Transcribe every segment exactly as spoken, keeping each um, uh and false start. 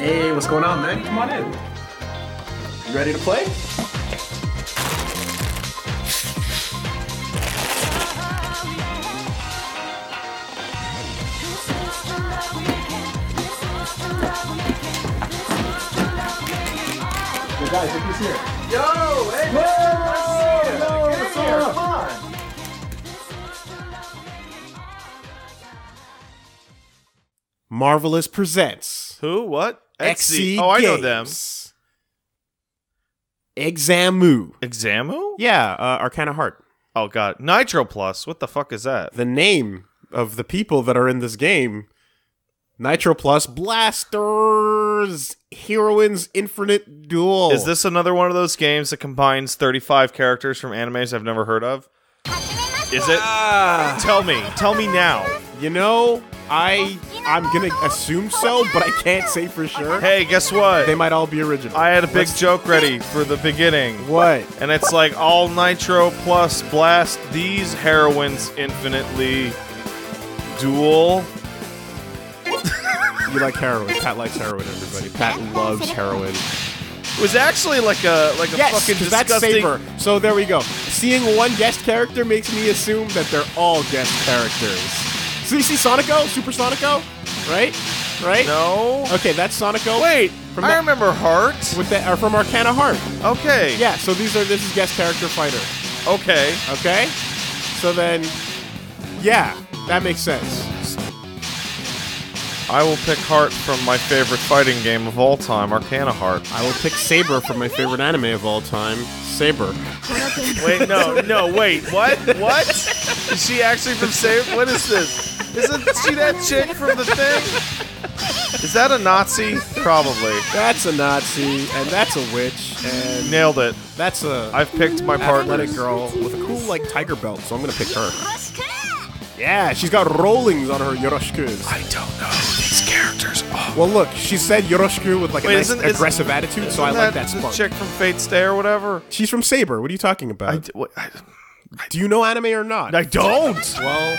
Hey, what's going on, man? Come on in. You ready to play? Hey guys, look who's here. Yo! Hey! Whoa! Yo! What's up? Come on! Marvelous presents. Who? What? X C. Oh, I know them. Examu. Examu? Yeah, uh, Arcana Heart. Oh, God. Nitro Plus. What the fuck is that? The name of the people that are in this game. Nitro Plus Blasters Heroines Infinite Duel. Is this another one of those games that combines thirty-five characters from animes I've never heard of? Is it? Ah. Tell me. Tell me now. You know... I, I'm going to assume so, but I can't say for sure. Hey, guess what? They might all be original. I had a big Let's... joke ready for the beginning. What? And it's like, all Nitro Plus blast these heroines infinitely duel. You like heroin. Pat likes heroin, everybody. Pat loves heroin. It was actually like a like a yes, fucking disgusting... That's safer. So there we go. Seeing one guest character makes me assume that they're all guest characters. So you see Sonico? Super Sonico? Right? Right? No. Okay, that's Sonico. Wait, from I the, remember Heart. With the, or from Arcana Heart. Okay. Yeah, so these are, this is guest character fighter. Okay. Okay? So then, yeah, that makes sense. I will pick Heart from my favorite fighting game of all time, Arcana Heart. I will pick Saber from my favorite anime of all time, Saber. Wait, no, no, wait, what? What? Is she actually from Saber? What is this? Isn't she that chick from the thing? Is that a Nazi? Probably. That's a Nazi, and that's a witch, and... Nailed it. That's a... I've picked my partner. Athletic girl with a cool, like, tiger belt, so I'm gonna pick her. Yeah, she's got rollings on her Yoroshikus. I don't know these characters. Oh. Well, look, she said Yoroshiku with like Wait, a nice isn't, aggressive isn't, attitude, isn't so I that, like that spunk. Chick from Fate Stay or whatever. She's from Saber. What are you talking about? I d- what, I, I, do you know anime or not? I don't. Well,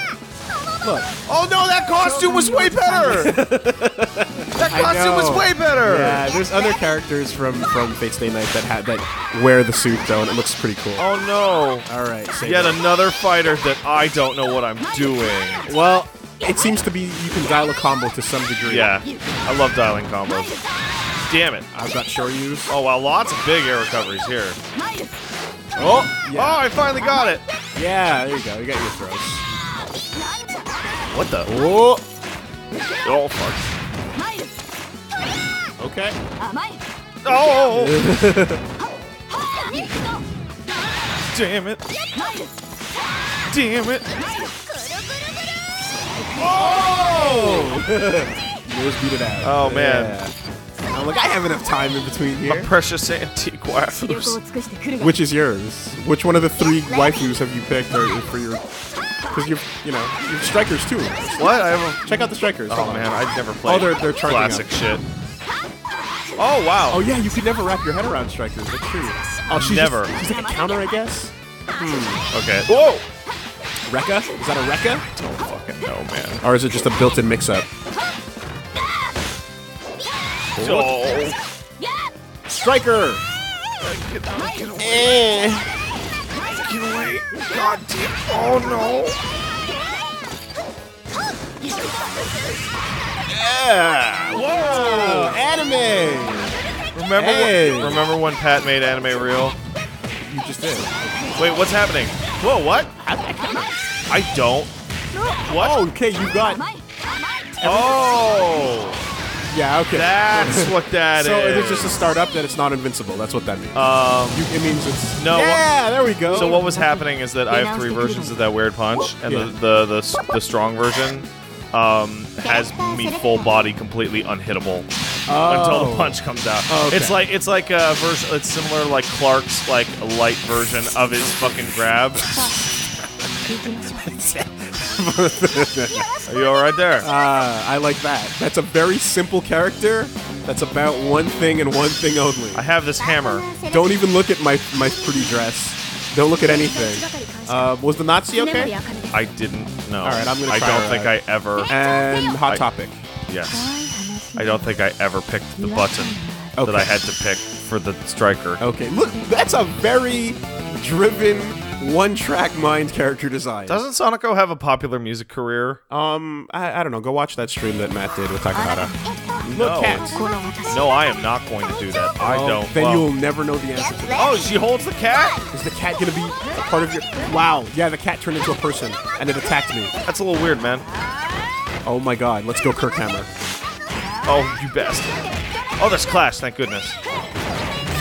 look. Oh no, that costume was way better. That costume was way better. Yeah, there's other characters from from Fate Stay Night that had that wear the suit though, and it looks pretty cool. Oh no! All right, yet that. Another fighter that I don't know what I'm doing. Well, it seems to be you can dial a combo to some degree. Yeah, I love dialing combos. Damn it! I've got sure use. Oh wow, lots of big air recoveries here. Oh, yeah. Oh! I finally got it. Yeah, there you go. You got your throws. What the? Whoa! Oh, fuck. Okay. Oh! Damn it. Damn it. Oh! Yours beat it out. Oh, man. Yeah. I'm like, I have enough time in between here. My precious antique waifus. Which is yours? Which one of the three waifus have you picked for your... Because you're, you know, you're strikers too. What? I have a... Check out the strikers. Oh man, I've never played. Oh, they're they're classic up. Shit. Oh wow. Oh yeah, you could never wrap your head around strikers. That's true. Oh, she's never. Just, she's like a counter, I guess. Hmm. Okay. Whoa. Rekka? Is that a Rekka? I don't fucking know, man. Or is it just a built-in mix-up? Oh. Striker. Get, get away. Eh. Get away. God damn. Oh no. Yeah. Whoa. Anime. Remember, hey. when, remember when Pat made anime real? You just did. Wait, what's happening? Whoa, what? I don't. What? Oh, okay, you got. Oh. Yeah, okay. That's what that so is. So it's just a startup that it's not invincible. That's what that means. Um, you, it means it's. No, yeah, there we go. So what was happening is that I have three versions of that weird punch, and yeah. the, the, the the strong version um, has me full body completely unhittable oh. until the punch comes out. Okay. It's like it's like a version. It's similar like Clark's like light version of his fucking grab. Are you all right there? Uh, I like that. That's a very simple character. That's about one thing and one thing only. I have this hammer. Don't even look at my my pretty dress. Don't look at anything. Uh, was the Nazi okay? I didn't know. All right, I'm gonna try I don't that. think I ever. And Hot I, Topic. Yes. I don't think I ever picked the button okay. that I had to pick for the striker. Okay, look, that's a very driven, one-track mind character design. Doesn't Sonico have a popular music career? Um, I, I don't know. Go watch that stream that Matt did with Takahata. No, no, no, I am not going to do that. I oh, don't. Then well. you will never know the answer. Oh, she holds the cat? Is the cat going to be a part of your... Wow. Yeah, the cat turned into a person, and it attacked me. That's a little weird, man. Oh, my God. Let's go Kirk Hammer. Oh, you bastard. Oh, that's Clash. Thank goodness.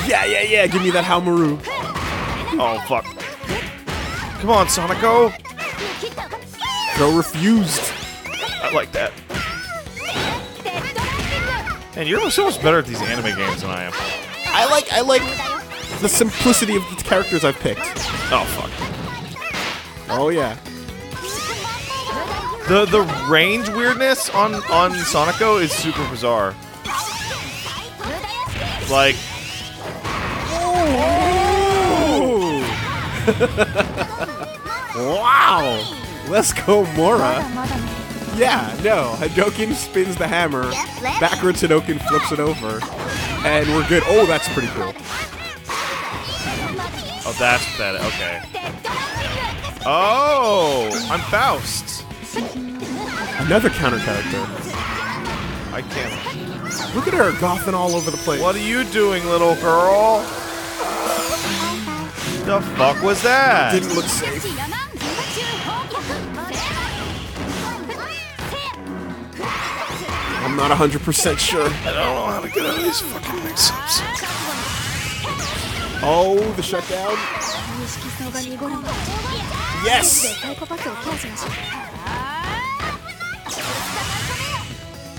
Yeah, yeah, yeah. Give me that Haomaru. Oh, fuck. Come on, Sonico. Go refused. I like that. Man, you're so much better at these anime games than I am. I like I like the simplicity of the characters I've picked. Oh, fuck. Oh, yeah. The the range weirdness on, on Sonico is super bizarre. Like... Wow! Let's go, Mora. Yeah, no. Hadouken spins the hammer. Backwards Hadouken flips it over. And we're good. Oh, that's pretty cool. Oh, that's better. Okay. Oh! I'm Faust. Another counter character. I can't. Look at her gothing all over the place. What are you doing, little girl? The fuck was that? It didn't look safe. I'm not one hundred percent sure. I don't know how to get out of these fucking mix-ups. Oh, the shutdown. Yes!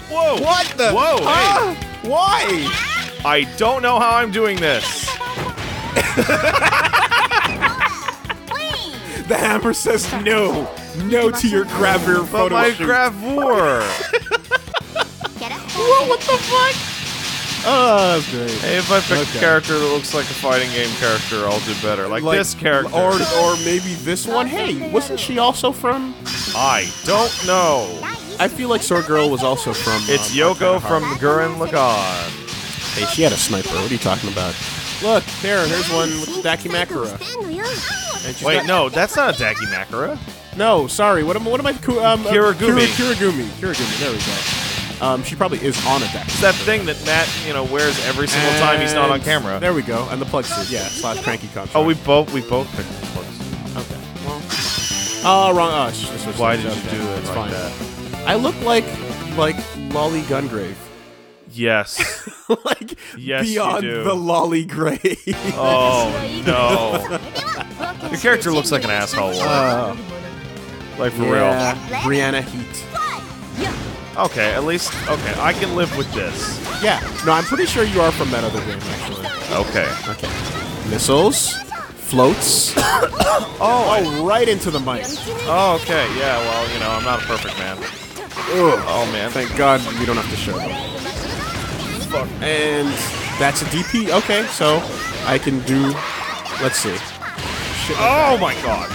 Whoa! What the? Whoa! Ah, hey. Why? I don't know how I'm doing this. The hammer says no, no to your gravure photo. But my shoot. gravure. Whoa, what the fuck? Oh, that's great. Hey, if I pick okay. a character that looks like a fighting game character, I'll do better. Like, like this character, or or maybe this one. Hey, wasn't she also from? I don't know. I feel like Sword Girl was also from. It's um, Yoko from Gurren Lagann. Hey, she had a sniper. What are you talking about? Look, there, here's one with Dakimakura. Wait, no, that's not a Dakimakura. No, sorry, what am, what am I... Um, Kirigumi. Um, Kirigumi. Kirigumi, there we go. Um, she probably is on a Dakimakura. It's that thing that Matt, you know, wears every single and time he's not on camera. There we go, and the plug suit, yeah, slash cranky contract. Oh, we both, we both picked the plugs. Okay, well... Oh, wrong, oh, it's just, it's why did you do it like that? I look like, like, Lolly Gungrave. Yes. Like, yes, beyond the lolly grave. Oh, no. Your character looks like an asshole. Uh, like, for yeah. real. Brianna Heat. Okay, at least, okay, I can live with this. Yeah. No, I'm pretty sure you are from that other game, actually. Okay. Okay. Missiles. Floats. oh, oh, right into the mic. Oh, okay, yeah, well, you know, I'm not a perfect man. Ugh. Oh, man. Thank God we don't have to show them. Fuck. And that's a D P. Okay, so I can do. Let's see. Shit like oh that. my god!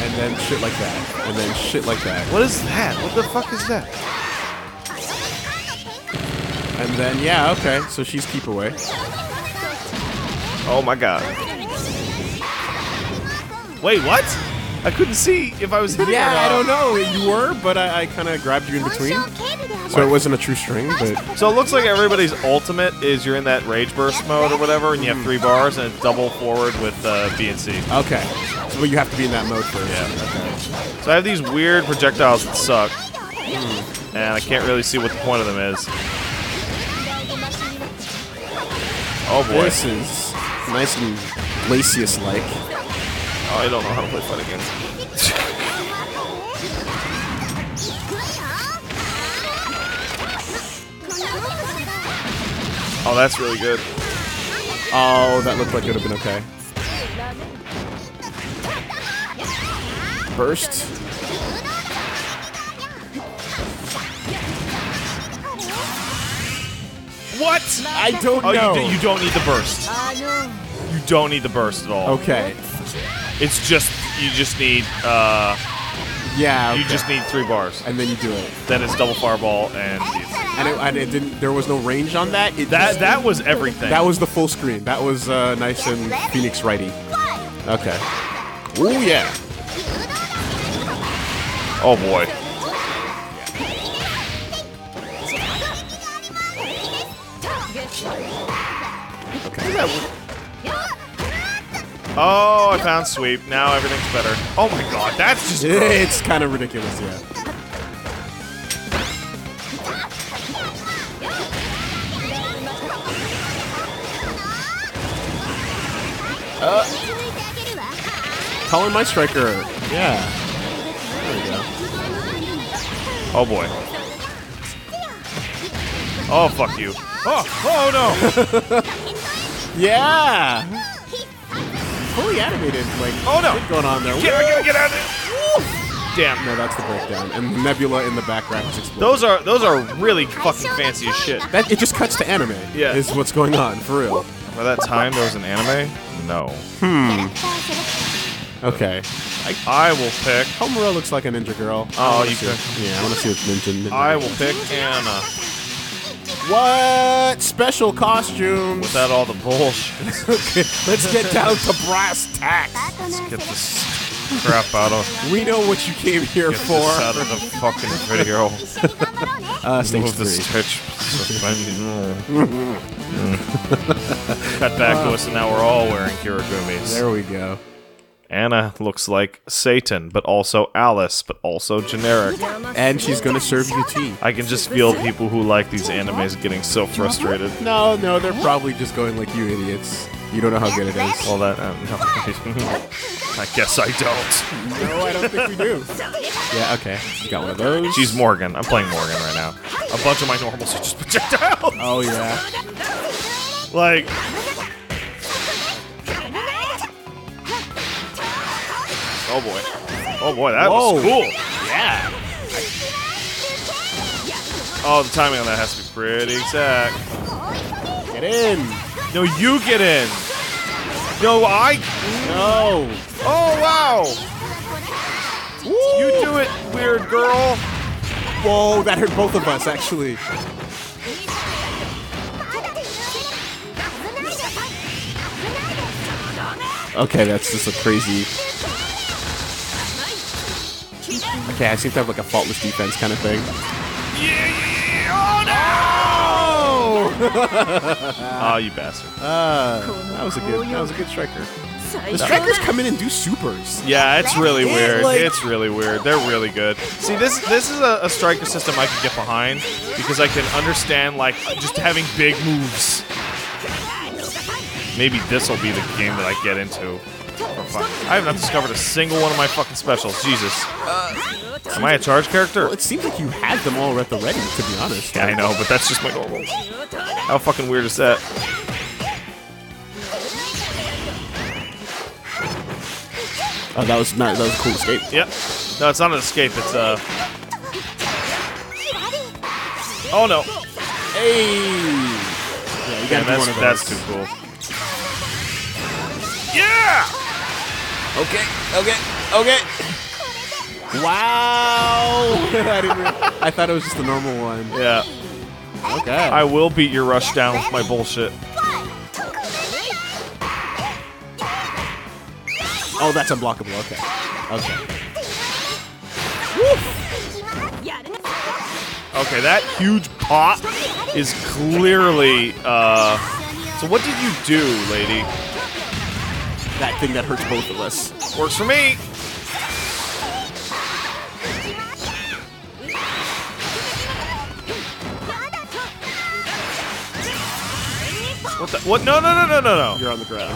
And then shit like that. And then shit like that. What is that? What the fuck is that? And then yeah, okay. So she's keep away. Oh my god! Wait, what? I couldn't see if I was hitting. Yeah, I don't know. You were, but I, I kind of grabbed you in between. So it wasn't a true string, but... So it looks like everybody's ultimate is you're in that Rage Burst mode or whatever, and you have three bars, and it's double forward with uh, B and C. Okay. So you have to be in that mode first. Yeah. Okay. So I have these weird projectiles that suck, mm. and I can't really see what the point of them is. Oh, boy. This is nice and Glacius-like. Oh, I don't know how to play fighting games. Oh, that's really good. Oh, that looked like it would have been okay. Burst. What? I don't oh, know. You, you don't need the burst. You don't need the burst at all. Okay. It's just, you just need, uh... Yeah, okay. You just need three bars. And then you do it. Then it's double fireball and... and it, and it didn't. There was no range on that. It that just, that was everything. That was the full screen. That was uh, nice and Phoenix righty. Okay. Oh yeah. Oh boy. Okay. Oh, I found sweep. Now everything's better. Oh my god, that's just gross. It's kind of ridiculous, yeah. Uh, calling my striker. Yeah. There we go. Oh boy. Oh, fuck you. Oh, oh no. Yeah. Fully animated, like, oh no, what's going on there? Get, I gotta get out of there! Damn! No, that's the breakdown, and the nebula in the background is exploding. Those are those are really fucking fancy as shit. That it just cuts to anime. Yeah, is what's going on for real. For that time, there was an anime. No. Hmm. Okay. I, I will pick. Homura looks like a ninja girl. Oh, you pick. Yeah, I want to see what's ninja. ninja I will pick Anna. What special costumes? Without all the bullshit. Okay, let's get down to brass tacks. Let's get this crap out of. We know what you came here get for. This out of the fucking video. uh, Move the stretch. Cut back to us, and now we're all wearing kirigumis. There we go. Anna looks like Satan, but also Alice, but also generic. And she's gonna serve you tea. I can just feel people who like these animes getting so frustrated. No, no, they're probably just going like, you idiots. You don't know how good it is. All that, um, no. I guess I don't. No, I don't think we do. Yeah, okay. You got one of those. She's Morgan. I'm playing Morgan right now. A bunch of my normals are just projectiles. Oh, yeah. Like... Oh boy. Oh boy, that Whoa. was cool. Yeah. Oh, the timing on that has to be pretty exact. Get in. No, you get in. No, I... No. Oh, wow. Woo. You do it, weird girl. Whoa, that hurt both of us, actually. Okay, that's just a crazy... Okay, I seem to have like a faultless defense kind of thing. Yeah, yeah, yeah. Oh no! Oh, you bastard! Uh, that was a good, that was a good striker. The strikers come in and do supers. Yeah, it's really weird. It's really weird. They're really good. See, this this is a, a striker system I can get behind because I can understand like just having big moves. Maybe this will be the game that I get into. I have not discovered a single one of my fucking specials. Jesus. Uh, Am I a charge character? Well, it seems like you had them all at the ready, to be honest. Yeah, I know, but that's just my normal. How fucking weird is that? Oh, that was not, that was a cool escape. Yep. No, it's not an escape. It's uh. Oh no. Hey. Yeah, you got one of those. That's too cool. Yeah. Okay, okay, okay. Wow! I, didn't really, I thought it was just the normal one. Yeah. Okay. I will beat your rush down with my bullshit. Oh, that's unblockable. Okay. Okay. Woo. Okay, that huge pop is clearly. Uh, so, what did you do, lady? That thing that hurts both of us. Works for me! What the? What? No, no, no, no, no, no. You're on the ground.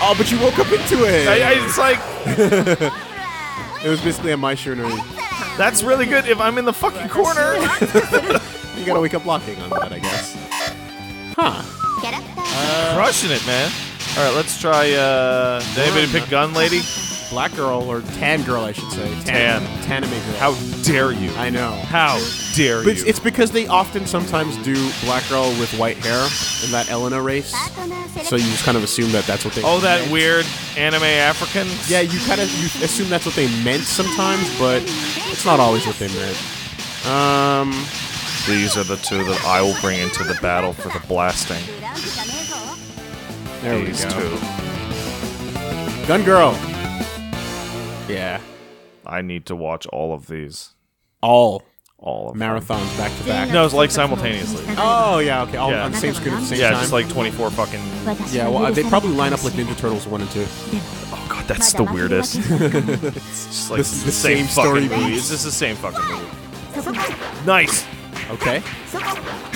Oh, but you woke up into it! I, I, it's like... It was basically a my shinery. That's really good if I'm in the fucking corner! You gotta wake up blocking on that, I guess. Huh. Uh, crushing it, man. All right, let's try, uh, did anybody pick gun lady? Black girl, or tan girl, I should say. Tan. Tan. Tanime girl. How dare you. I know. How dare but you. It's because they often sometimes do black girl with white hair in that Elena race. So you just kind of assume that that's what they Oh, that meant. Weird anime African? Yeah, you kind of you assume that's what they meant sometimes, but it's not always what they meant. Um, these are the two that I will bring into the battle for the blasting. There these we go. Two. Gun Girl! Yeah. I need to watch all of these. All? All of Marathons them. back to back. No, it's like simultaneously. Oh, yeah, okay. All yeah. on the same screen at the same yeah, time? Yeah, just like twenty-four fucking... Yeah, well, uh, they probably line up like Ninja Turtles one and two. Oh, God, that's the weirdest. It's just like this is the, the same, same story fucking movie. It's just the same fucking movie. Nice! Okay.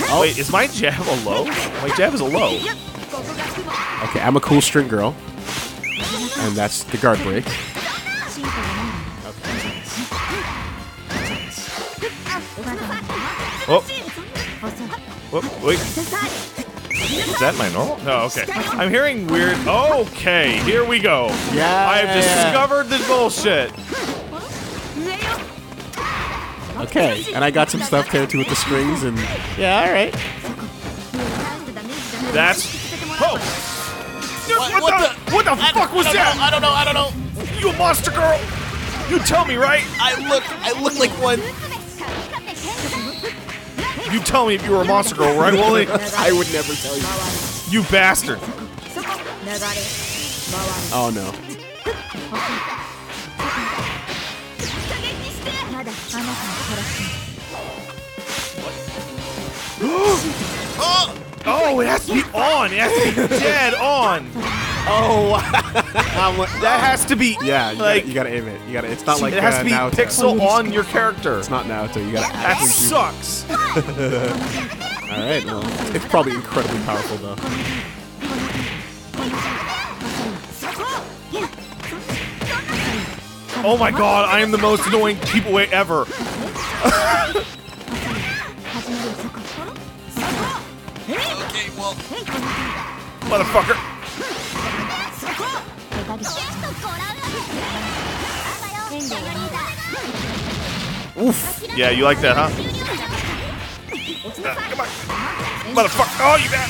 Oh. Wait, is my jab a low? My jab is a low. Okay, I'm a cool string girl. And that's the guard break. Okay. Oh. Oh, wait. Is that my normal? No, okay. I'm hearing weird... Okay, here we go. Yeah. I have discovered the bullshit. Okay, and I got some stuff there too with the strings and... Yeah, alright. That's... Oh! What, what, what the, the, what the I, fuck was I that? Know, I don't know, I don't know. You a monster girl? You tell me, right? I look, I look like one. You tell me if you were a monster girl, right, Woolie? I would never tell you. You bastard. Oh, no. Oh! Oh, it has to be on. It has to be dead on. Oh, that has to be. Yeah, you, like, gotta, you gotta aim it. You gotta. It's not like it has uh, to be Naruto. Pixel on your character. It's not Naruto. You gotta. That actually sucks. All right, well, it's probably incredibly powerful though. Oh my God, I am the most annoying keep away ever. Okay, well. Motherfucker. Oof. Yeah, you like that, huh? Uh, come on. Motherfucker. Oh, you bad.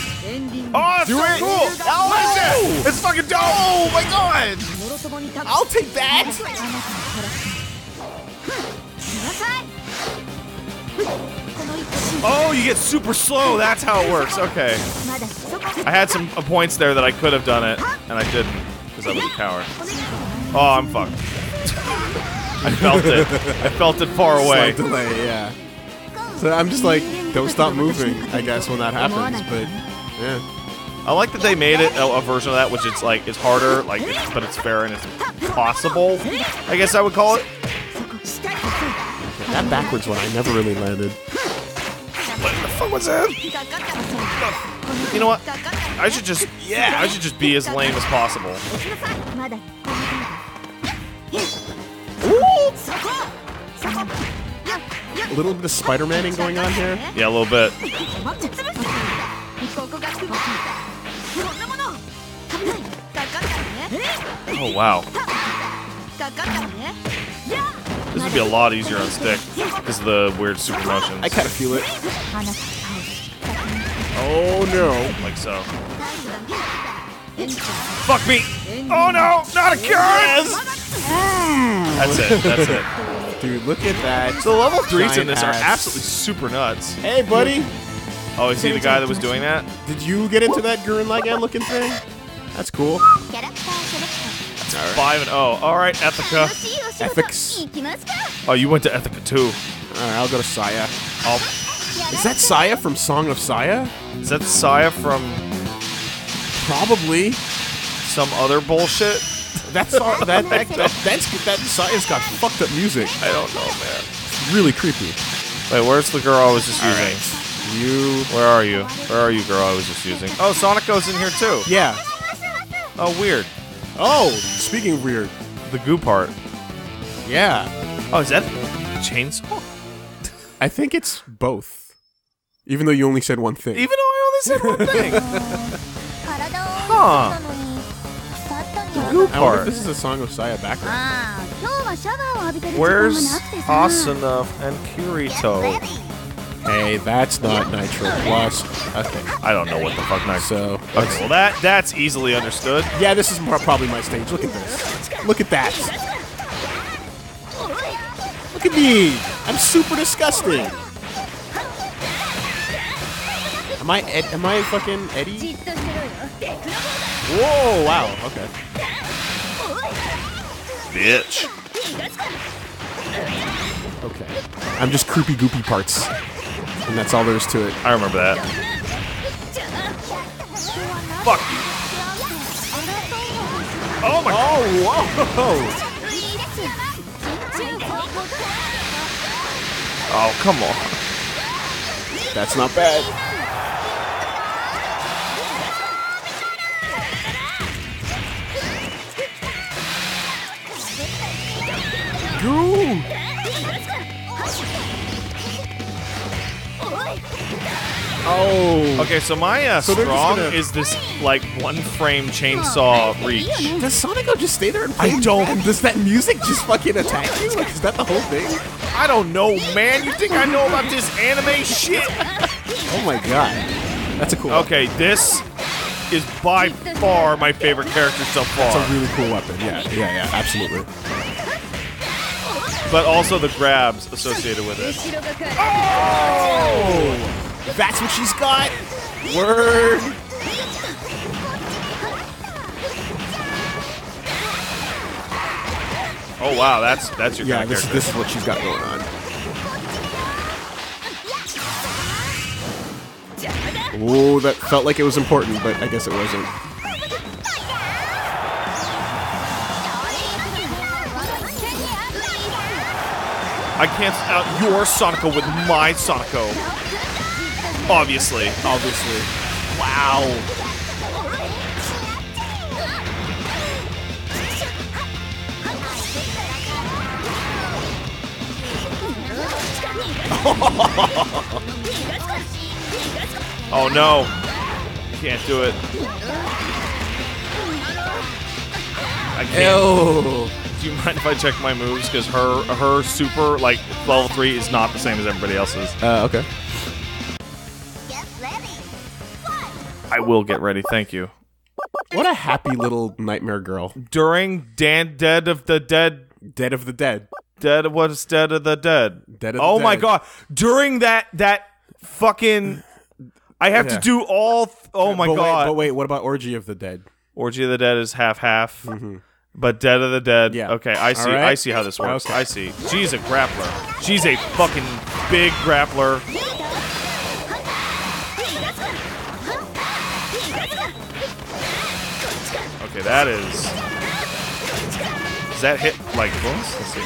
Oh, it's so it. cool. Oh, what is that? It's fucking dope. Oh, my God. I'll take that. Oh, you get super slow. That's how it works. Okay. I had some uh, points there that I could have done it, and I didn't because I was a coward. Oh, I'm fucked. I felt it. I felt it far away. Slight delay, yeah. So I'm just like, don't stop moving, I guess, when that happens. But yeah. I like that they made it a, a version of that, which it's like it's harder, like, but it's fair and it's possible. I guess I would call it. That backwards one, I never really landed. What the fuck was that? You know what? I should just, yeah, I should just be as lame as possible. Ooh. A little bit of Spider-Man-ing going on here. Yeah, a little bit. Oh, wow. This would be a lot easier on stick because of the weird super motions. I kind of feel it. Oh no. Like so. Fuck me! Oh no! Not a cure! That's it, that's it. Dude, look at that. The level threes in this are absolutely super nuts. Hey, buddy! Oh, is he the guy that was doing that? Did you get into that Gurren Lagann looking thing? That's cool. Right. Five and oh. All right, Ethica. Ethics. Oh, you went to Ethica too. All right, I'll go to Saya. I'll... Is that Saya from Song of Saya? Is that Saya from? Probably. Some other bullshit. That's that that that, that's, that Saya's got fucked up music. I don't know, man. It's really creepy. Wait, where's the girl I was just All using? Right. You. Where are you? Where are you, girl I was just using? Oh, Sonico's in here too. Yeah. Oh, weird. Oh, speaking of weird, the goo part. Yeah. Oh, is that chainsaw? I think it's both. Even though you only said one thing. Even though I only said one thing. Huh. The goo part. I wonder if this is a Song of Saya background. Where's Asuna and Kirito? Hey, that's not Nitro Plus. Okay. I don't know what the fuck Nitro. So, okay, well that that's easily understood. Yeah, this is more, probably my stage. Look at this. Look at that. Look at me. I'm super disgusting. Am I Ed am I fucking Eddie? Whoa, wow, okay. Bitch. Okay. I'm just creepy goopy parts. And that's all there is to it. I remember that. Fuck you. Oh my god. Oh, whoa. Oh, come on. That's not bad. Goo! Oh. Okay, so my uh, so strong gonna... is this, like, one frame chainsaw reach. Does Sonico just stay there and play? I don't. And does that music just fucking attack you? Like, is that the whole thing? I don't know, man. You think I know about this anime shit? Oh my god. That's a cool weapon. Okay, this is by far my favorite character so far. That's a really cool weapon. Yeah, yeah, yeah, absolutely. But also the grabs associated with it. Oh! That's what she's got? Word! Oh wow, that's that's your yeah. Kind of this, this is what she's got going on. Ooh, that felt like it was important, but I guess it wasn't. I cancel out your Sonico with my Sonico. Obviously, obviously. Wow. Oh no! Can't do it. I can't. Ew. Do you mind if I check my moves? Because her her super like level three is not the same as everybody else's. Uh, okay. I will get ready. Thank you. What a happy little nightmare girl. During Dan Dead of the Dead. Dead of the Dead. Dead of what is Dead of the Dead. Dead of the oh dead. My god! During that that fucking. I have yeah. to do all. Th oh my but god! Wait, but wait, what about Orgy of the Dead? Orgy of the Dead is half half, mm-hmm. but Dead of the Dead. Yeah. Okay, I see. Right. I see how this works. Okay. I see. She's a grappler. She's a fucking big grappler. Okay, that is. Does that hit like once? Let's see.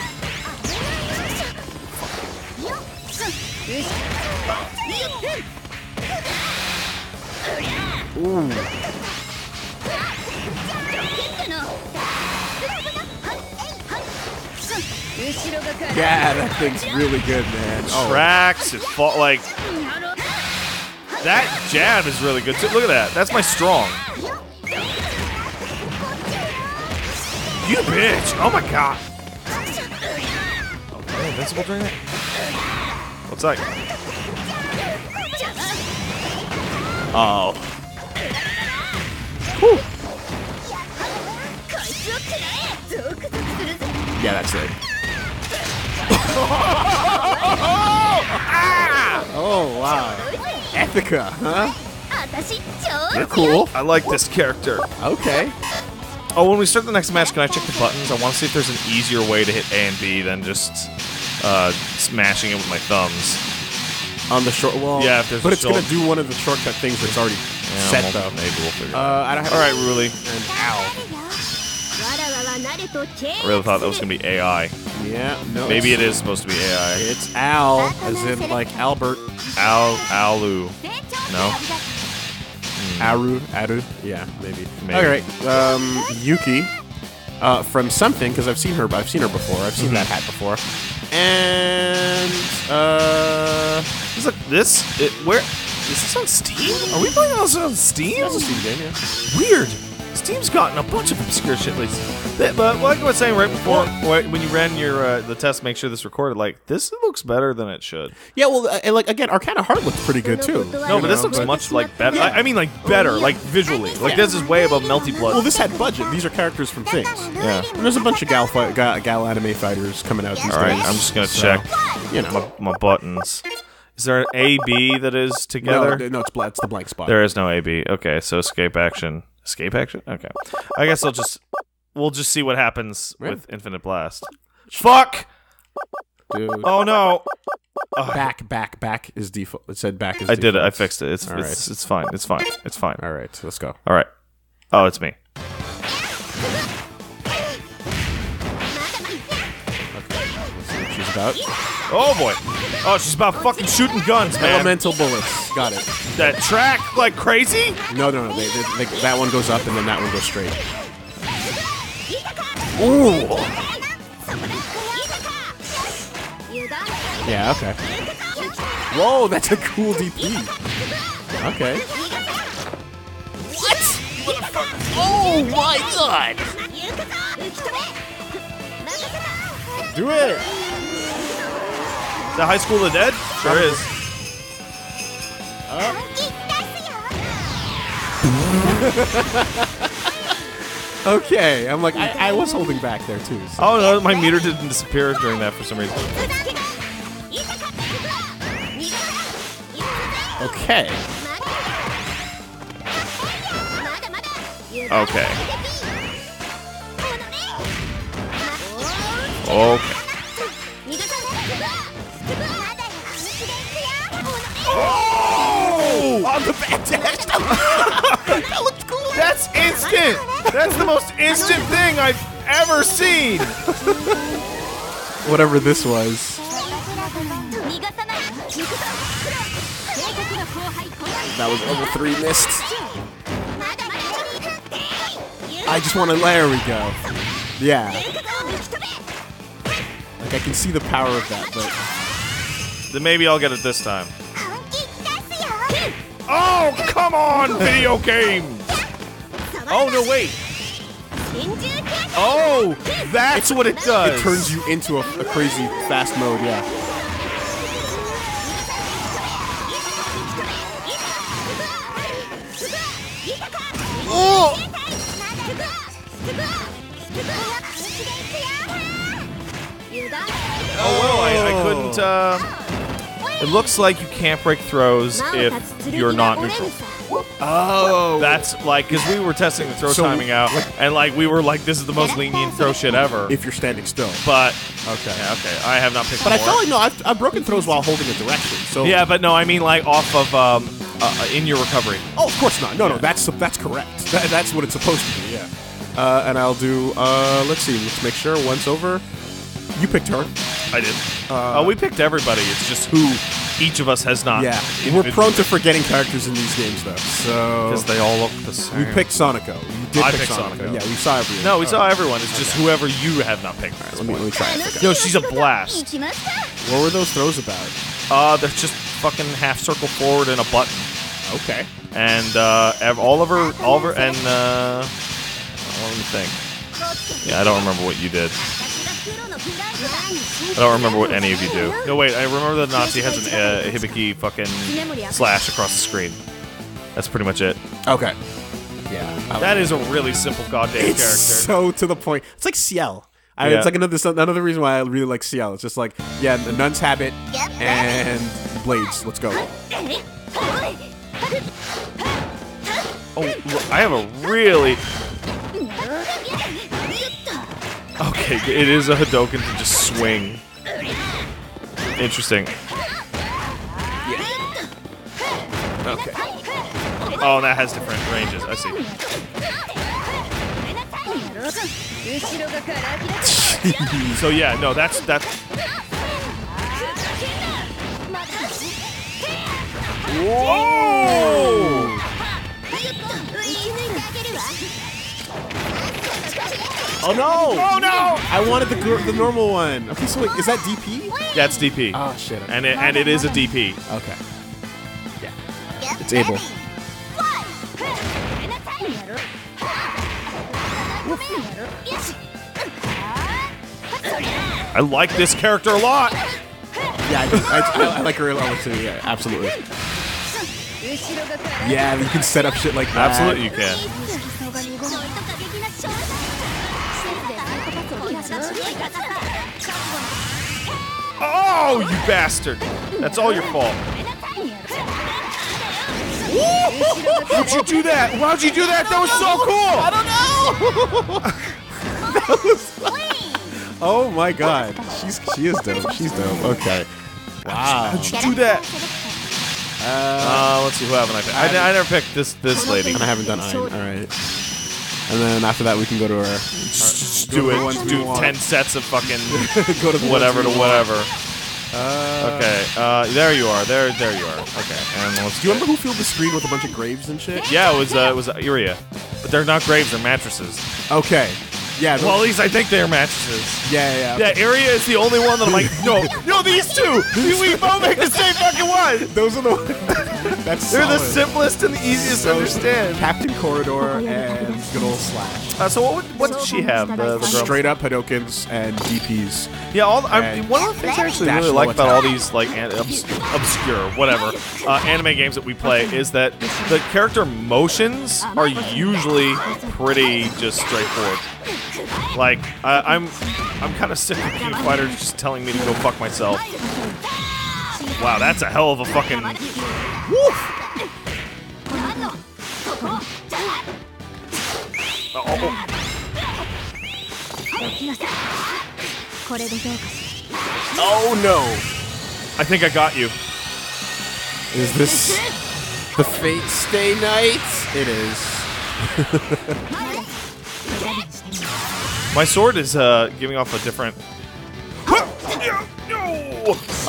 Ooh. Yeah, that thing's really good, man. Oh. Tracks, it fall like that jab is really good too. Look at that. That's my strong. You bitch! Oh my god. Okay, invincible during that. What's that? Oh. Whew. Yeah, that's it. Ah! Oh, wow. Ethica, huh? You're cool. I like this character. Okay. Oh, when we start the next match, can I check the buttons? I want to see if there's an easier way to hit A and B than just... Uh, smashing it with my thumbs. On the short wall? Yeah, if there's but a it's going to do one of the shortcut things that's already yeah, set, though. Maybe we'll figure it uh, out. I don't have All right, Woolie. And ow. I really thought that was going to be A I. Yeah, no. Maybe it is supposed to be A I. It's Al, as in, like, Albert. Al, Alu. No? Mm. Aru, Aru. Yeah, maybe. maybe. All right, um, Yuki. Uh, from something, because I've seen her, I've seen her before. I've seen mm-hmm. that hat before. And uh, this, look, this it, where is this on Steam? Are we playing this on Steam? That's a Steam game, yeah. Weird. Steam's gotten a bunch of obscure shit lately. But like I was saying right before, when you ran your uh, the test, make sure this recorded. Like this looks better than it should. Yeah, well, uh, like again, Arcana Heart looked pretty good too. No, but this know, looks but much like better. Yeah. I, I mean, like better, like visually. Like yeah. this is way above Melty Blood. Well, this had budget. These are characters from things. Yeah, and there's a bunch of gal fi gal, gal anime fighters coming out. These All right, days. I'm just gonna so, check you know. my, my buttons. Is there an A B that is together? No, no it's, it's the blank spot. There is no A B. Okay, so escape action. Escape action? Okay. I guess I'll just... We'll just see what happens right. with Infinite Blast. Fuck! Dude. Oh, no. Ugh. Back, back, back is default. It said back is default. I did it. I fixed it. It's it's, right. it's it's fine. It's fine. It's fine. All right, let's go. All right. Oh, it's me. Out. Oh boy! Oh, she's about fucking shooting guns, man. Elemental bullets. Got it. That track like crazy? No, no, no. They, they, they, that one goes up and then that one goes straight. Ooh. Yeah. Okay. Whoa, that's a cool D P. Okay. What? Oh my god! Do it. The High School of the Dead? Sure is. Oh. Okay, I'm like, I, I was holding back there too. So. Oh no, my meter didn't disappear during that for some reason. Okay. Okay. Okay. Oh! On the backdash! That looks cool! That's instant! That's the most instant thing I've ever seen! Whatever this was. That was level three missed. I just want to... There we go. Yeah. Like, I can see the power of that, but... Then maybe I'll get it this time. Oh, come on, video games! Oh, no, wait. Oh, that's what it does. It turns you into a, a crazy fast mode, yeah. Oh, oh I, I couldn't, uh... It looks like you can't break throws if you're not neutral. Oh. That's like, because we were testing the throw so, timing out, like, and like we were like, this is the most lenient throw shit ever. If you're standing still. But, okay, yeah, okay, I have not picked But more. I felt like, no, I've, I've broken throws while holding a direction, so. Yeah, but no, I mean like off of, um, uh, in your recovery. Oh, of course not. No, yeah. no, that's that's correct. That, that's what it's supposed to be, yeah. Uh, and I'll do, uh, let's see, let's make sure one's over. You picked her. I did. Uh, oh, we picked everybody. It's just who each of us has not. Yeah, we're prone to forgetting characters in these games, though. So because they all look the same. We picked Sonico. You did I pick picked Sonico. Sonico. Yeah, we saw everyone. No, we oh. saw everyone. It's just okay. whoever you have not picked. All right, let me, let me try it. Yo, she's a blast. What were those throws about? Uh, they're just fucking half circle forward and a button. Okay. And uh, all of her, all of her, and uh, let me think. Yeah, I don't remember what you did. I don't remember what any of you do. No, wait, I remember that Nazi has an uh, Hibiki fucking slash across the screen. That's pretty much it. Okay. Yeah. That is a really simple goddamn it's character. So to the point. It's like Ciel. I, yeah. It's like another another reason why I really like Ciel. It's just like, yeah, the Nun's Habit and Blades. Let's go. Oh, I have a really... Okay, it is a Hadouken to just swing. Interesting. Yeah. Okay. Oh, that has different ranges. I see. So yeah, no, that's that's. Whoa! Oh no! Oh no! I wanted the the normal one. Okay, so wait, is that D P? That's D P. Oh shit! And it and it is a D P. Okay. Yeah. It's able. I like this character a lot. Yeah, I, I, I like her a lot too. Yeah, absolutely. Yeah, you can set up shit like that. Absolutely, you can. Oh, you bastard! That's all your fault. How'd you do that? How'd you do that? That was so cool! I don't know! was... Oh my god. She's, she is dope. She's dope. Okay. Wow. How'd you do that? Uh, uh, let's see, who haven't I picked? I, I, I never picked this this lady. And I haven't done iron. Alright. And then after that, we can go to her. Right. Do, do it. One, do one. ten sets of fucking go to whatever to whatever. Uh, okay, uh, there you are. There, there you are. Okay. And let's do you remember who filled the screen with a bunch of graves and shit? Yeah, it was uh, it was Iria, but they're not graves; they're mattresses. Okay. Yeah. Well, at least I think they're mattresses. Yeah, yeah. Yeah, Iria yeah, is the only one that I'm like, no, no, these two. We both make the same fucking one. Those are the. Ones. That's. They're solid. The simplest and the easiest so to understand. Captain Corridor and good old Slash. Uh, so what? Would, what did she have? The, the straight up Hadokens and D Ps. Yeah. All. I mean, one of the things I actually really like about all these like an, obs obscure, whatever, uh, anime games that we play is that the character motions are usually pretty just straightforward. Like, uh, I'm I'm kind of sick of King Fighter just telling me to go fuck myself. Wow, that's a hell of a fucking... Woof! Uh, oh. Oh no! I think I got you. Is this the Fate Stay Night? It is. My sword is uh, giving off a different.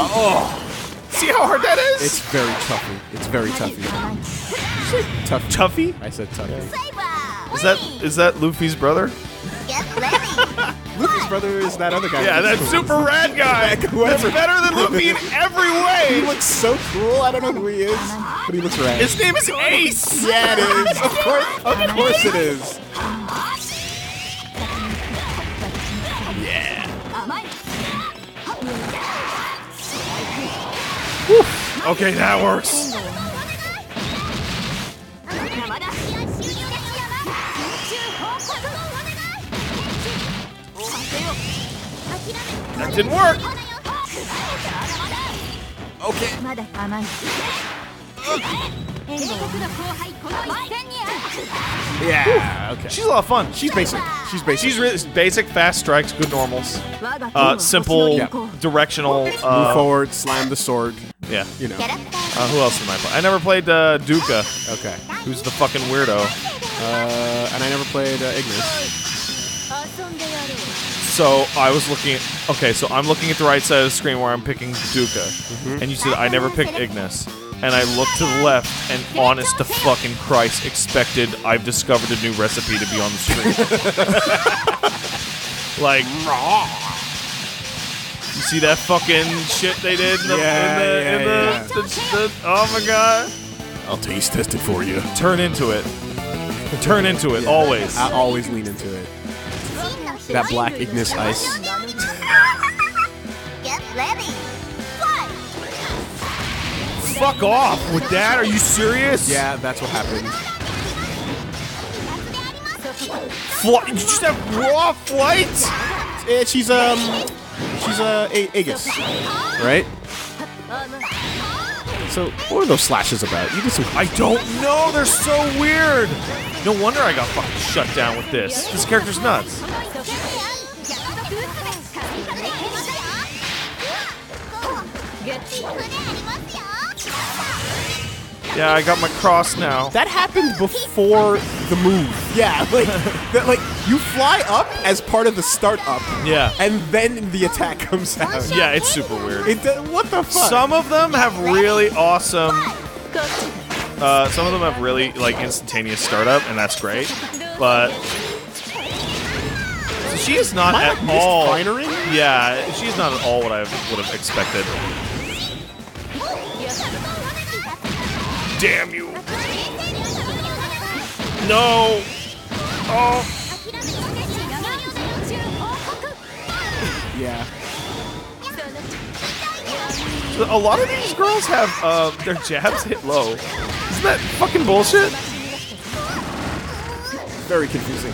Oh, see how hard that is? It's very toughy. It's very toughy. Tough toughy? I said toughy. Is that is that Luffy's brother? Luffy's brother is that other guy. Yeah, that super cool. Rad guy. That's better than Luffy in every way. He looks so cool. I don't know who he is, but he looks rad. His name is Ace. Yeah, it is. Of course, of course it is. Oof. Okay, that works. That didn't work. Okay. Yeah. Okay. She's a lot of fun. She's basic. She's basic. She's really basic. Fast strikes, good normals, uh, simple, yeah. Directional. Uh, Move forward, slam the sword. Yeah, you know. Uh, who else am I playing? I never played uh, Duca. Okay. Who's the fucking weirdo? Uh, and I never played uh, Ignis. So I was looking at... Okay, so I'm looking at the right side of the screen where I'm picking Duca. Mm-hmm. And you said I never picked Ignis. And I looked to the left and honest to fucking Christ expected I've discovered a new recipe to be on the screen. Like... Raw. You see that fucking shit they did in the, yeah, in the, yeah, in the, yeah. the, the, the oh my god. I'll taste test it for you. Turn into it. Turn into it, yeah. Always. I always lean into it. That black Ignis ice. Get ready. Fuck off with that, are you serious? Yeah, that's what happened. Fl you just have raw flight? Yeah, she's um... She's uh, a Aegis, right? So, what are those slashes about? You some I don't know. They're so weird. No wonder I got fucking shut down with this. This character's nuts. Yeah, I got my cross now. That happened before the move. Yeah, like, that, like you fly up as part of the start up. Yeah. And then the attack comes out. Yeah, it's super weird. It, what the fuck? Some of them have really awesome... Uh, some of them have really, like, instantaneous startup, and that's great. But... So she is not I, like, at all... Finery? Yeah, she's not at all what I would have expected. Damn you! No! Oh! Yeah. A lot of these girls have uh, their jabs hit low. Isn't that fucking bullshit? Very confusing.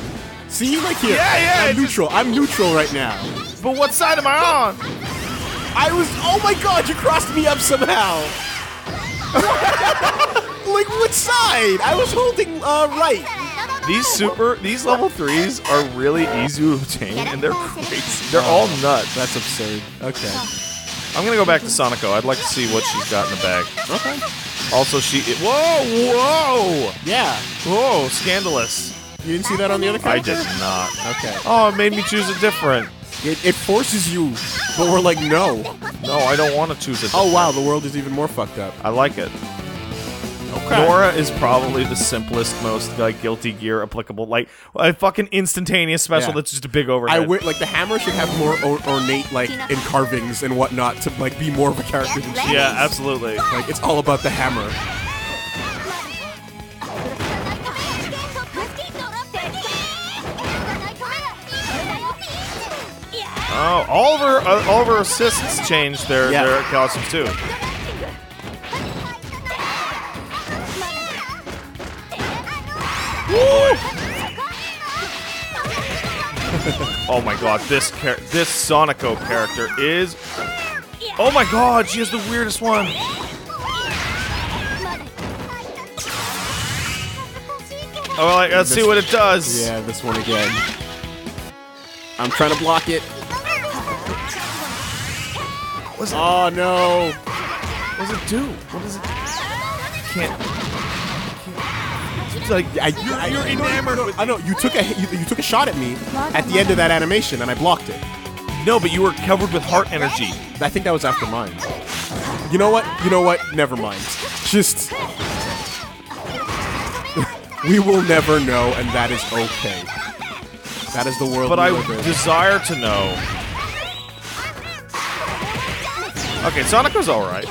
See, like here. Yeah, yeah. I'm neutral. Just... I'm neutral right now. But what side am I on? I was, oh my god, you crossed me up somehow. Like, which side? I was holding uh, right. These super, these level threes are really easy to obtain, and they're crazy. They're all nuts. That's absurd. Okay. I'm gonna go back to Sonico. I'd like to see what she's got in the bag. Okay. Also, she, it, whoa, whoa! Yeah. Whoa, scandalous. You didn't see that on the other character? I did not. Okay. Oh, it made me choose a different. It, it forces you, but we're like, no. No, I don't want to choose a different. Oh, wow, the world is even more fucked up. I like it. Okay. Nora is probably the simplest, most like Guilty Gear applicable. Like a fucking instantaneous special yeah. that's just a big overhead. I like the hammer should have more or ornate like in carvings and whatnot to like be more of a character than she is. Yeah, absolutely. Like it's all about the hammer. Oh, all of her, uh, all of her assists changed their, yeah. their costumes too. Oh my god, this char this Sonico character is... Oh my god, she is the weirdest one! Alright, let's see what it does. Yeah, this one again. I'm trying to block it. What's it? Oh no! What does it do? What does it do? Can't... Like I, I, you're enamored. No, no, I know you took a you, you took a shot at me at the end of that animation, and I blocked it. No, but you were covered with heart energy. I think that was after mine. You know what? You know what? Never mind. Just we will never know, and that is okay. That is the world. But I desire to know. Okay, Sonico's all right.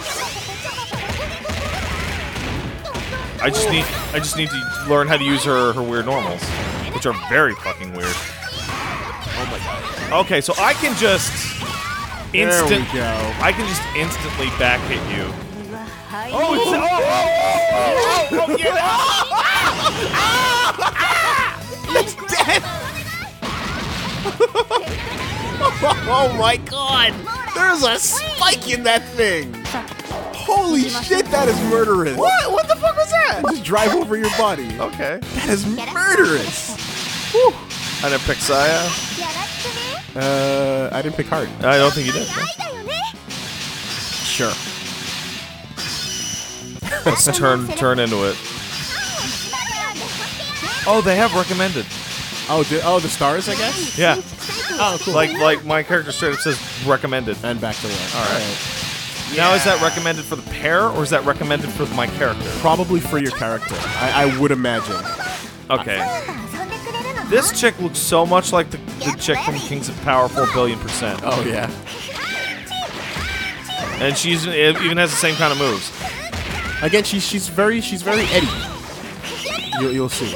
I just need I just need to learn how to use her, her weird normals, which are very fucking weird. Oh my god. Okay, so I can just instant there we go. I can just instantly back hit you. Oh, it's oh, oh, oh, oh, yeah. That's dead. Oh my god. There's a spike in that thing. Holy shit, that is murderous. What? What the fuck was that? Just drive over your body. Okay. That is murderous. Whew. I didn't pick Saya. Uh, I didn't pick Heart. I don't think you did. Right? Sure. Let's turn, turn into it. Oh, they have recommended. Oh, the, oh, the stars, I guess? Yeah. Oh, cool. Like, like my character straight up says recommended. And back to one. All right. All right. Yeah. Now, is that recommended for the pair, or is that recommended for my character? Probably for your character, I, I would imagine. Okay. This chick looks so much like the, the chick from Kings of Power four billion percent. Oh, yeah. And she's even has the same kind of moves. Again, she's, she's very she's very Eddie. You, you'll see.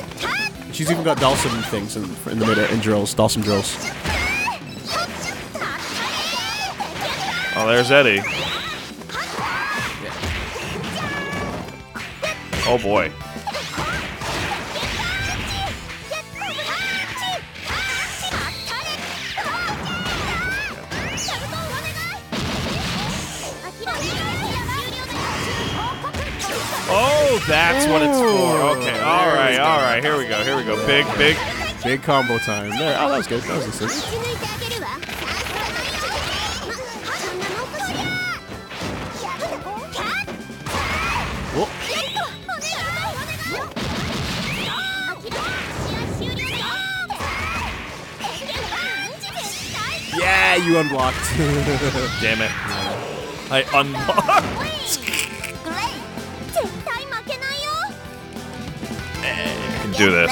She's even got Dalsum things in, in the middle, in drills, Dalsum drills. Oh, there's Eddie. Oh boy. Oh, that's Ooh. What it's for. Okay, all right, all right. Here we go, here we go. Big, big. Big combo time. There. Oh, that was good. That was a six. Yeah, you unblocked. Damn it. I unblocked. You can do this.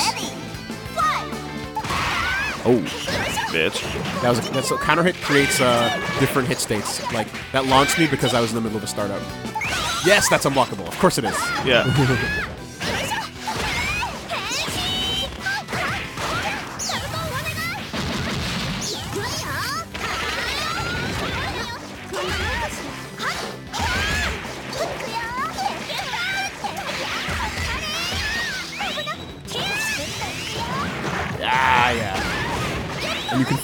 Oh. Bitch. That was a, that's a counter hit creates uh, different hit states. Like, that launched me because I was in the middle of a startup. Yes, that's unblockable. Of course it is. Yeah.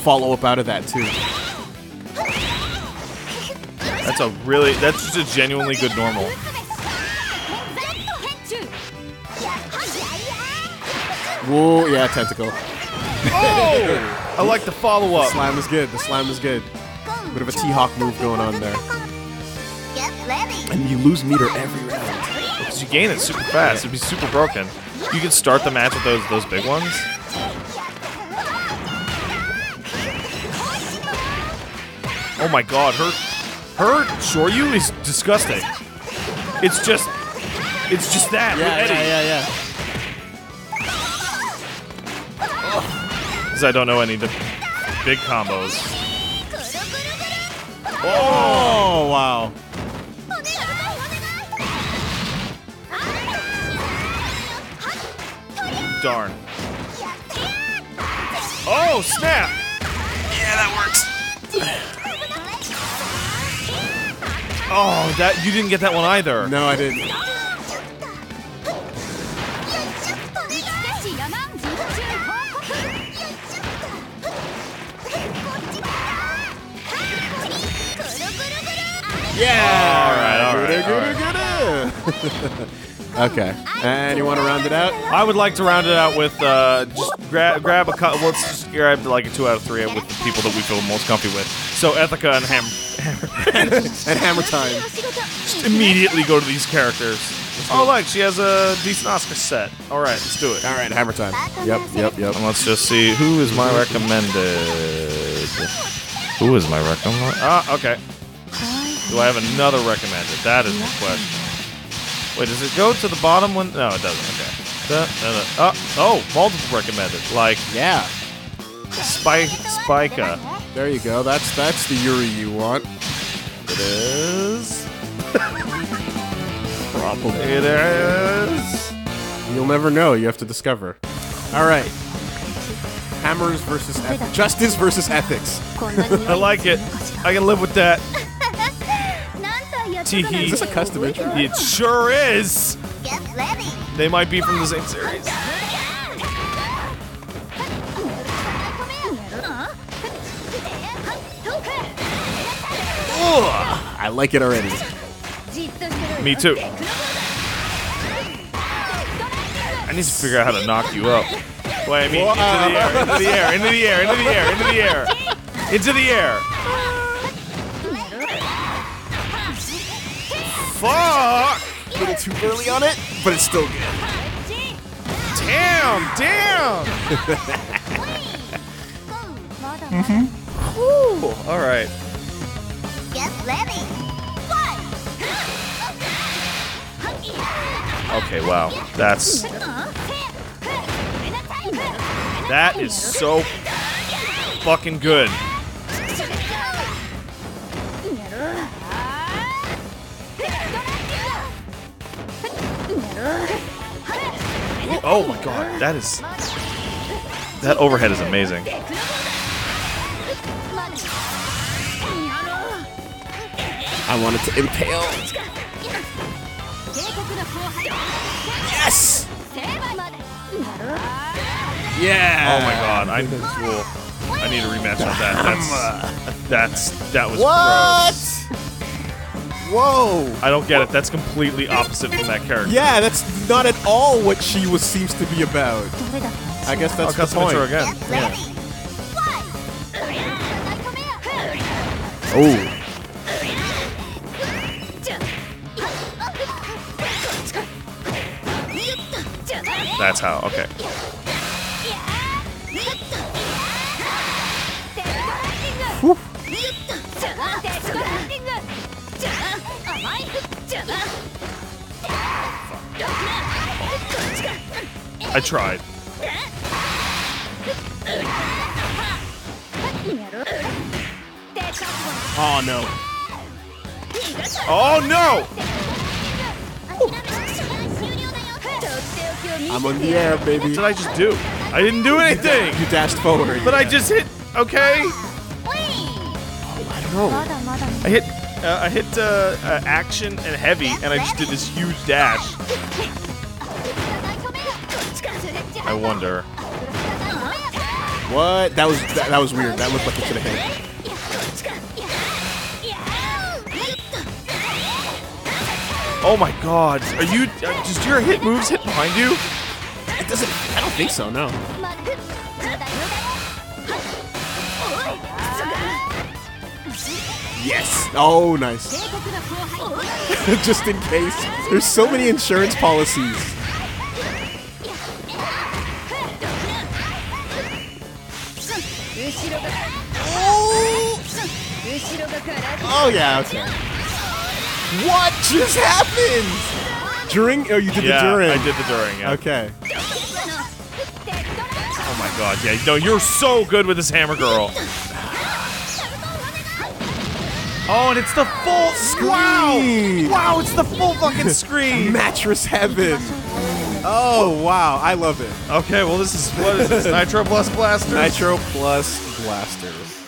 Follow up out of that too. That's a really, that's just a genuinely good normal. Whoa, yeah, tentacle. Oh! I like the follow-up. The slime is good, the slime is good. Bit of a T-Hawk move going on there. And you lose meter every round. Because you gain it super fast, it'd be super broken. You can start the match with those those big ones. Oh my god, her her Shoryu is disgusting. It's just it's just that. Yeah, with Eddie. yeah, yeah, yeah. Because I don't know any of the big combos. Oh wow. Darn. Oh, snap! Yeah, that works. Oh, that you didn't get that one either. No, I didn't. Yeah! Alright, alright, alright. Okay. And you want to round it out? I would like to round it out with uh, just gra grab a cut. Let's just grab like a two out of three with the people that we feel most comfy with. So Ethica and Ham and, and Hammer Time. Just immediately go to these characters. Oh, look, she has a decent Oscar set. All right, let's do it. All right, Hammer Time. Yep, yep, yep. And let's just see who is my recommended. Who is my recommended? Ah, okay. Do I have another recommended? That is the question. Wait, does it go to the bottom one? No, it doesn't. Okay. Da, da, da. Oh, oh, multiple recommended. Like, yeah. Spike, Spica. There you go. That's that's the Yuri you want. It is. Probably. It is. You'll never know. You have to discover. All right. Hammers versus ethics. Justice versus ethics. I like it. I can live with that. Tee-hee. Is this a custom intro? It sure is! They might be from the same series. Ugh, I like it already. Me too. I need to figure out how to knock you up. Wait, I mean, into the air, into the air, into the air, into the air, into the air. Into the air. Fuck! A little too early on it, but it's still good. Damn! Damn! Mm-hmm. Whew, all right. Okay, wow. That's... That is so fucking good. Oh my god, that is... That overhead is amazing. I wanted to impale. Yes! Yeah! Oh my god, I need, cool. I need a rematch with that. That's... That's... That was what? Gross. Whoa! I don't get it. That's completely opposite from that character. Yeah, that's not at all what she was seems to be about. I guess that's the point. Again. Yeah. Oh. That's how. Okay. Whew. I tried. Oh no. Oh no! Ooh. I'm on the air, baby. What did I just do? I didn't do anything! You dashed forward. But yeah. I just hit. Okay? Oh, I don't know. I hit. Uh, I hit uh, uh, action and heavy, and I just did this huge dash. I wonder. What? That was that, that was weird. That looked like it should have hit. Oh my god, are you, does your hit moves hit behind you? It doesn't, I don't think so, no. Yes! Oh, nice. Just in case. There's so many insurance policies. Oh, yeah, okay. What just happened? During? Oh, you did yeah, the during. I did the during, yeah. Okay. Oh, my God, yeah. No, you're so good with this hammer girl. Oh, and it's the full screen! Wow! Wow, it's the full fucking screen! Mattress heaven! Oh, wow, I love it. Okay, well, this is, what is this? Nitro Plus Blasters? Nitro Plus Blasters.